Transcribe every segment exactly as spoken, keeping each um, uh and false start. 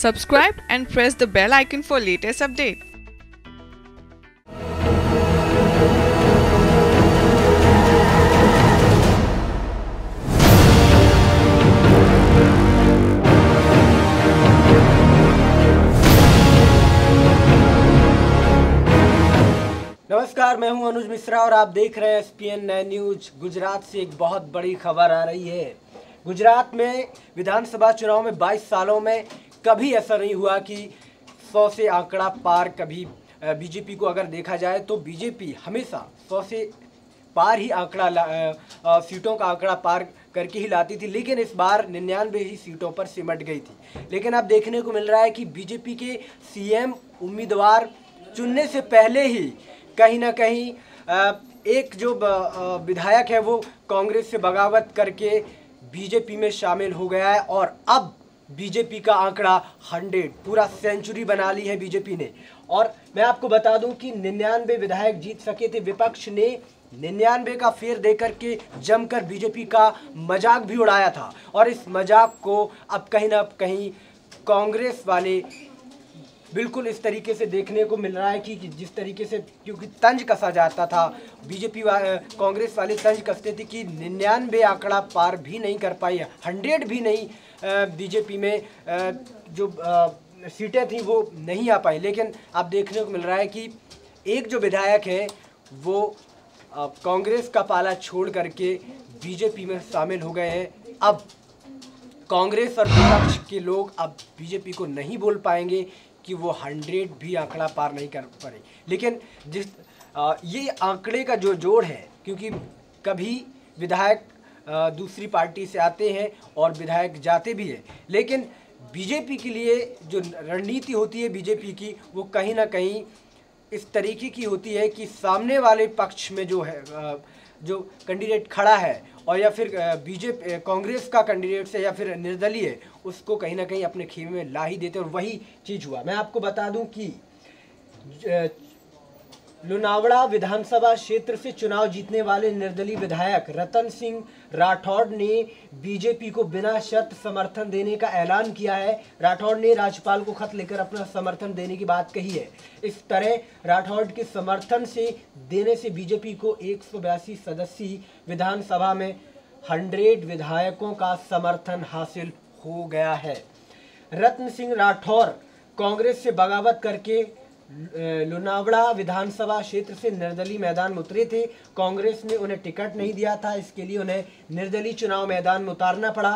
Subscribe and press the bell icon for latest update. नमस्कार, मैं हूं अनुज मिश्रा और आप देख रहे हैं S P N news. Gujarat से एक बहुत बड़ी खबर आ रही है। गुजरात में विधानसभा चुनाव में बाईस सालों में कभी ऐसा नहीं हुआ कि सौ से आंकड़ा पार कभी बीजेपी को अगर देखा जाए तो बीजेपी हमेशा सौ से पार ही आंकड़ा सीटों का आंकड़ा पार करके ही लाती थी, लेकिन इस बार निन्यानवे ही सीटों पर सिमट गई थी। लेकिन अब देखने को मिल रहा है कि बीजेपी के सीएम उम्मीदवार चुनने से पहले ही कहीं ना कहीं एक जो विधायक है वो कांग्रेस से बगावत करके बीजेपी में शामिल हो गया है और अब बीजेपी का आंकड़ा सौ पूरा सेंचुरी बना ली है बीजेपी ने। और मैं आपको बता दूं कि निन्यानवे विधायक जीत सके थे, विपक्ष ने निन्यानवे का फेर देकर के जमकर बीजेपी का मजाक भी उड़ाया था और इस मजाक को अब कहीं ना कहीं कांग्रेस वाले बिल्कुल इस तरीके से देखने को मिल रहा है कि जिस तरीके से, क्योंकि तंज कसा जाता था, बीजेपी वाले कांग्रेस वाले तंज कसते थे कि निन्यानवे आंकड़ा पार भी नहीं कर पाई, हंड्रेड भी नहीं बीजेपी में जो सीटें थी वो नहीं आ पाई। लेकिन अब देखने को मिल रहा है कि एक जो विधायक है वो कांग्रेस का पाला छोड़ करके बीजेपी में शामिल हो गए हैं। अब कांग्रेस और विपक्ष के लोग अब बीजेपी को नहीं बोल पाएंगे कि वो हंड्रेड भी आंकड़ा पार नहीं कर पाए, लेकिन जिस आ, ये आंकड़े का जो जोड़ है, क्योंकि कभी विधायक आ, दूसरी पार्टी से आते हैं और विधायक जाते भी हैं, लेकिन बीजेपी के लिए जो रणनीति होती है बीजेपी की वो कहीं ना कहीं इस तरीके की होती है कि सामने वाले पक्ष में जो है आ, जो कैंडिडेट खड़ा है और या फिर बीजेपी कांग्रेस का कैंडिडेट है या फिर निर्दलीय है उसको कहीं ना कहीं अपने खेमे में ला ही देते, और वही चीज़ हुआ। मैं आपको बता दूं कि लुनावड़ा विधानसभा क्षेत्र से चुनाव जीतने वाले निर्दलीय विधायक रतन सिंह राठौर ने बीजेपी को बिना शर्त समर्थन देने का ऐलान किया है। राठौर ने राज्यपाल को खत लेकर अपना समर्थन देने की बात कही है। इस तरह राठौर के समर्थन से देने से बीजेपी को एक सौ बयासी सदस्यीय विधानसभा में सौ विधायकों का समर्थन हासिल हो गया है। रतन सिंह राठौर कांग्रेस से बगावत करके लुनावड़ा विधानसभा क्षेत्र से निर्दलीय मैदान में उतरे थे। कांग्रेस ने उन्हें टिकट नहीं दिया था, इसके लिए उन्हें निर्दलीय चुनाव मैदान में उतारना पड़ा।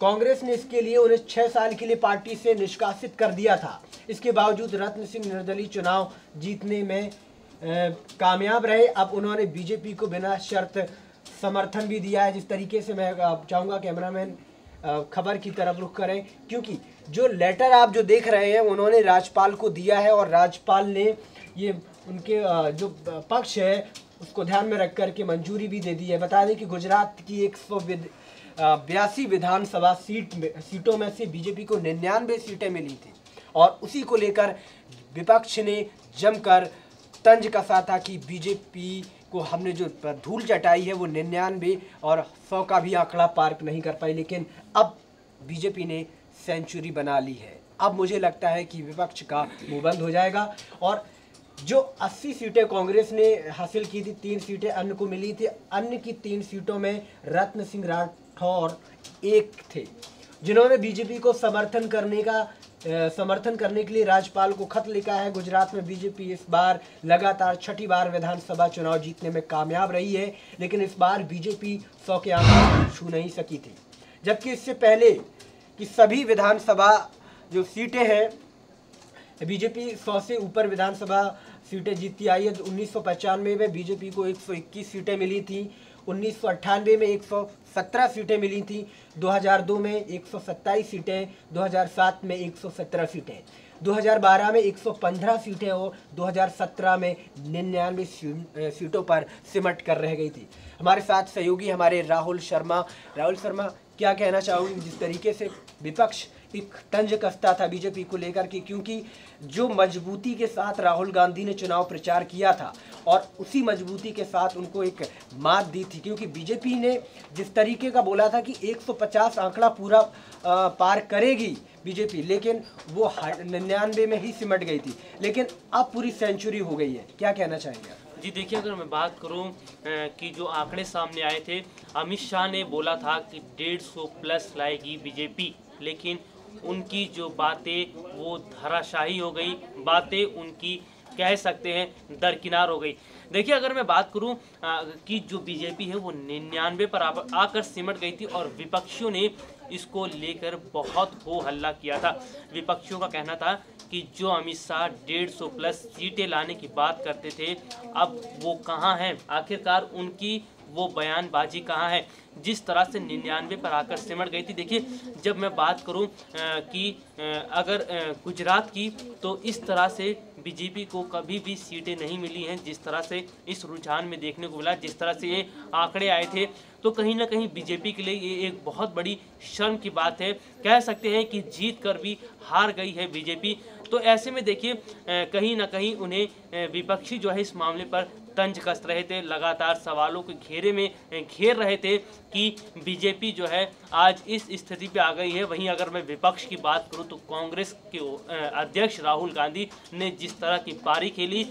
कांग्रेस ने इसके लिए उन्हें छः साल के लिए पार्टी से निष्कासित कर दिया था। इसके बावजूद रत्न सिंह निर्दलीय चुनाव जीतने में कामयाब रहे। अब उन्होंने बीजेपी को बिना शर्त समर्थन भी दिया है। जिस तरीके से, मैं चाहूँगा कैमरामैन खबर की तरफ रुख करें, क्योंकि जो लेटर आप जो देख रहे हैं उन्होंने राज्यपाल को दिया है और राज्यपाल ने ये उनके जो पक्ष है उसको ध्यान में रख कर के मंजूरी भी दे दी है। बता दें कि गुजरात की एक सौ बयासी विधानसभा सीट में सीटों में से बीजेपी को निन्यानवे सीटें मिली थी और उसी को लेकर विपक्ष ने जमकर तंज कसा था कि बीजेपी को हमने जो धूल चटाई है वो निन्यानवे और सौ का भी आंकड़ा पार नहीं कर पाई, लेकिन अब बीजेपी ने सेंचुरी बना ली है। अब मुझे लगता है कि विपक्ष का मुंह बंद हो जाएगा। और जो अस्सी सीटें कांग्रेस ने हासिल की थी, तीन सीटें अन्य को मिली थी। अन्य की तीन सीटों में रत्न सिंह राठौर एक थे, जिन्होंने बीजेपी को समर्थन करने का समर्थन करने के लिए राज्यपाल को खत लिखा है। गुजरात में बीजेपी इस बार लगातार छठी बार विधानसभा चुनाव जीतने में कामयाब रही है, लेकिन इस बार बीजेपी सौ के आंकड़े छू नहीं सकी थी, जबकि इससे पहले कि सभी विधानसभा जो सीटें हैं बीजेपी सौ से ऊपर विधानसभा सीटें जीतती आई है। उन्नीस सौ पचानवे में बीजेपी को एक सौ इक्कीस सीटें मिली थी, उन्नीस सौ अट्ठानवे में एक सौ सत्रह सीटें मिली थी, दो हज़ार दो में एक सौ सत्ताईस सीटें, दो हज़ार सात में एक सौ सत्रह सीटें, दो हज़ार बारह में एक सौ पंद्रह सीटें और दो हज़ार सत्रह में निन्यानवे सीटों पर सिमट कर रह गई थी। हमारे साथ सहयोगी हमारे राहुल शर्मा, राहुल शर्मा क्या कहना चाहूँगी, जिस तरीके से विपक्ष एक तंज कसता था बीजेपी को लेकर के, क्योंकि जो मजबूती के साथ राहुल गांधी ने चुनाव प्रचार किया था और उसी मजबूती के साथ उनको एक मात दी थी, क्योंकि बीजेपी ने जिस तरीके का बोला था कि एक सौ पचास आंकड़ा पूरा पार करेगी बीजेपी, लेकिन वो निन्यानवे में ही सिमट गई थी, लेकिन अब पूरी सेंचुरी हो गई है। क्या कहना चाहेंगे? जी देखिए, अगर मैं बात करूं कि जो आंकड़े सामने आए थे, अमित शाह ने बोला था कि डेढ़ सौ प्लस लाएगी बीजेपी, लेकिन उनकी जो बातें वो धराशाही हो गई, बातें उनकी कह सकते हैं दरकिनार हो गई। देखिए, अगर मैं बात करूं कि जो बीजेपी है वो निन्यानवे पर आकर सिमट गई थी और विपक्षियों ने इसको लेकर बहुत हो हल्ला किया था। विपक्षियों का कहना था कि जो अमित शाह डेढ़ सौ प्लस सीटें लाने की बात करते थे, अब वो कहाँ हैं, आखिरकार उनकी वो बयानबाजी कहाँ है, जिस तरह से निन्यानवे पर आकर सिमट गई थी। देखिए, जब मैं बात करूं कि अगर गुजरात की, तो इस तरह से बीजेपी को कभी भी सीटें नहीं मिली हैं जिस तरह से इस रुझान में देखने को मिला, जिस तरह से ये आंकड़े आए थे, तो कहीं ना कहीं बीजेपी के लिए ये एक बहुत बड़ी शर्म की बात है। कह सकते हैं कि जीत कर भी हार गई है बीजेपी। तो ऐसे में देखिए, कहीं ना कहीं उन्हें विपक्षी जो है इस मामले पर तंज कस रहे थे, लगातार सवालों के घेरे में घेर रहे थे कि बीजेपी जो है आज इस स्थिति पे आ गई है। वहीं अगर मैं विपक्ष की बात करूं, तो कांग्रेस के अध्यक्ष राहुल गांधी ने जिस तरह की पारी खेली,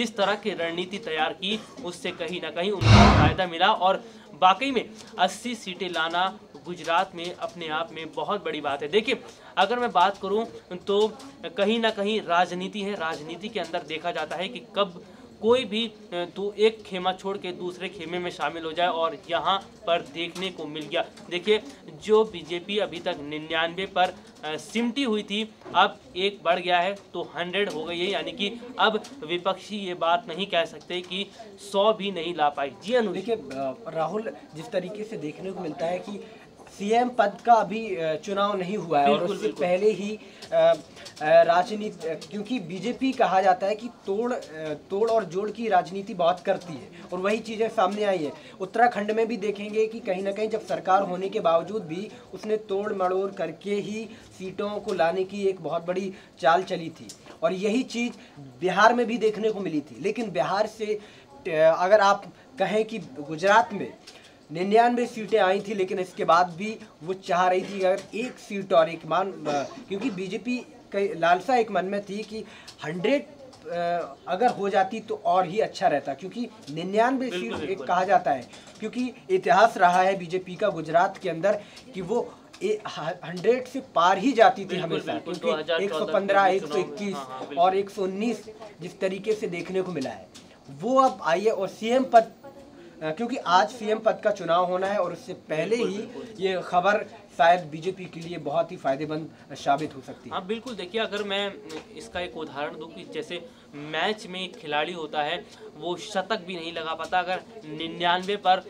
जिस तरह की रणनीति तैयार की, उससे कहीं ना कहीं उनको फायदा मिला और वाकई में अस्सी सीटें लाना गुजरात में अपने आप में बहुत बड़ी बात है। देखिए, अगर मैं बात करूं तो कहीं ना कहीं राजनीति है, राजनीति के अंदर देखा जाता है कि कब कोई भी तो एक खेमा छोड़ के दूसरे खेमे में शामिल हो जाए, और यहाँ पर देखने को मिल गया। देखिए, जो बीजेपी अभी तक निन्यानवे पर सिमटी हुई थी, अब एक बढ़ गया है तो हंड्रेड हो गई है, यानी कि अब विपक्षी ये बात नहीं कह सकते कि सौ भी नहीं ला पाई। जी अनुज, देखिए राहुल, जिस तरीके से देखने को मिलता है कि सीएम पद का अभी चुनाव नहीं हुआ है और उससे पहले ही राजनीति, क्योंकि बीजेपी कहा जाता है कि तोड़ तोड़ और जोड़ की राजनीति बहुत करती है और वही चीज़ें सामने आई है। उत्तराखंड में भी देखेंगे कि कहीं ना कहीं जब सरकार होने के बावजूद भी उसने तोड़ मड़ोड़ करके ही सीटों को लाने की एक बहुत बड़ी चाल चली थी, और यही चीज़ बिहार में भी देखने को मिली थी। लेकिन बिहार से अगर आप कहें कि गुजरात में निन्यानवे सीटें आई थी, लेकिन इसके बाद भी वो चाह रही थी अगर एक सीट और एक मान, क्योंकि बीजेपी की लालसा एक मन में थी कि हंड्रेड अगर हो जाती तो और ही अच्छा रहता, क्योंकि निन्यानवे सीट एक कहा जाता है, क्योंकि इतिहास रहा है बीजेपी का गुजरात के अंदर कि वो हंड्रेड से पार ही जाती थी हमेशा, क्योंकि एक सौ पंद्रह एक सौ इक्कीस और एक सौ उन्नीस जिस तरीके से देखने को मिला है वो अब आई है। और सीएम पद, क्योंकि आज सीएम पद का चुनाव होना है और उससे पहले ही ये खबर शायद बीजेपी के लिए बहुत ही फायदेमंद साबित हो सकती है। हाँ बिल्कुल, देखिए अगर मैं इसका एक उदाहरण दूं कि जैसे मैच में एक खिलाड़ी होता है वो शतक भी नहीं लगा पाता, अगर निन्यानवे पर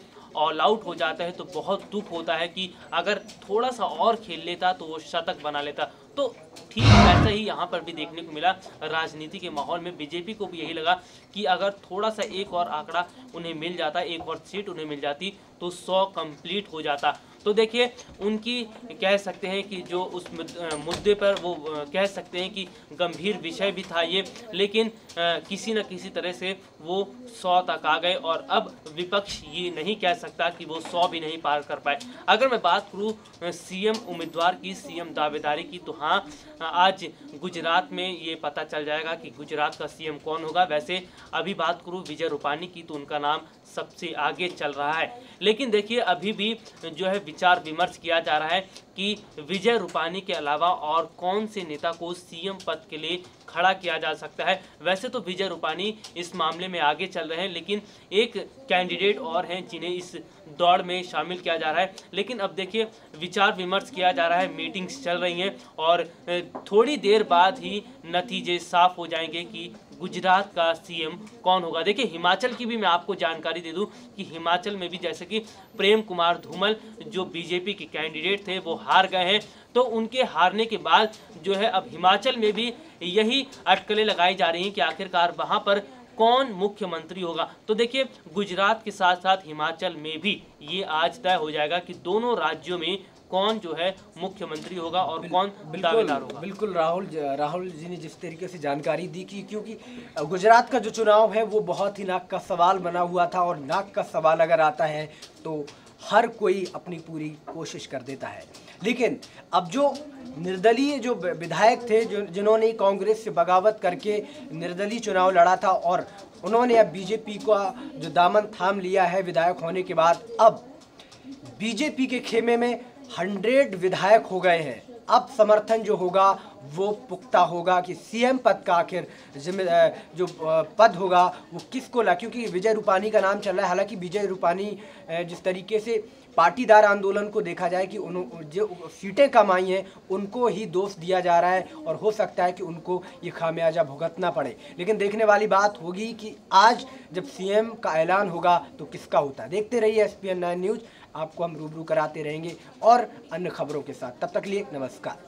ऑल आउट हो जाता है तो बहुत दुख होता है कि अगर थोड़ा सा और खेल लेता तो वो शतक बना लेता। तो ठीक वैसा ही यहाँ पर भी देखने को मिला, राजनीति के माहौल में बीजेपी को भी यही लगा कि अगर थोड़ा सा एक और आंकड़ा उन्हें मिल जाता, एक और सीट उन्हें मिल जाती तो सौ कंप्लीट हो जाता। तो देखिए, उनकी कह सकते हैं कि जो उस मुद्दे पर वो कह सकते हैं कि गंभीर विषय भी था ये, लेकिन किसी न किसी तरह से वो सौ तक आ गए और अब विपक्ष ये नहीं कह सकता कि वो सौ भी नहीं पार कर पाए। अगर मैं बात करूँ सीएम उम्मीदवार की, सीएम दावेदारी की, तो हाँ आज गुजरात में ये पता चल जाएगा कि गुजरात का सीएम कौन होगा। वैसे अभी बात करूँ विजय रूपानी की, तो उनका नाम सबसे आगे चल रहा है, लेकिन देखिए अभी भी जो है विचार विमर्श किया जा रहा है कि विजय रूपानी के अलावा और कौन से नेता को सीएम पद के लिए खड़ा किया जा सकता है। वैसे तो विजय रूपानी इस मामले में आगे चल रहे हैं, लेकिन एक कैंडिडेट और हैं जिन्हें इस दौड़ में शामिल किया जा रहा है। लेकिन अब देखिए विचार विमर्श किया जा रहा है, मीटिंग्स चल रही हैं और थोड़ी देर बाद ही नतीजे साफ हो जाएंगे कि गुजरात का सीएम कौन होगा। देखिए हिमाचल की भी मैं आपको जानकारी दे दूं कि हिमाचल में भी जैसे कि प्रेम कुमार धूमल जो बीजेपी के कैंडिडेट थे वो हार गए हैं, तो उनके हारने के बाद जो है अब हिमाचल में भी यही अटकलें लगाई जा रही हैं कि आखिरकार वहाँ पर कौन मुख्यमंत्री होगा। तो देखिए गुजरात के साथ साथ हिमाचल में भी ये आज तय हो जाएगा कि दोनों राज्यों में कौन जो है मुख्यमंत्री होगा और कौन दावेदार होगा। बिल्कुल राहुल राहुल जी ने जिस तरीके से जानकारी दी कि क्योंकि गुजरात का जो चुनाव है वो बहुत ही नाक का सवाल बना हुआ था, और नाक का सवाल अगर आता है तो हर कोई अपनी पूरी कोशिश कर देता है। लेकिन अब जो निर्दलीय जो विधायक थे जो जिन्होंने कांग्रेस से बगावत करके निर्दलीय चुनाव लड़ा था और उन्होंने अब बीजेपी का जो दामन थाम लिया है विधायक होने के बाद, अब बीजेपी के खेमे में हंड्रेड विधायक हो गए हैं। अब समर्थन जो होगा वो पुख्ता होगा कि सीएम पद का आखिर जो पद होगा वो किसको ला, क्योंकि विजय रूपानी का नाम चल रहा है। हालांकि विजय रूपानी जिस तरीके से पाटीदार आंदोलन को देखा जाए कि उन जो सीटें कमाई हैं उनको ही दोष दिया जा रहा है और हो सकता है कि उनको ये खामियाजा भुगतना पड़े। लेकिन देखने वाली बात होगी कि आज जब सीएम का ऐलान होगा तो किसका होता है। देखते रहिए एस पी एन न्यूज़, आपको हम रूबरू कराते रहेंगे और अन्य खबरों के साथ। तब तक लिए नमस्कार।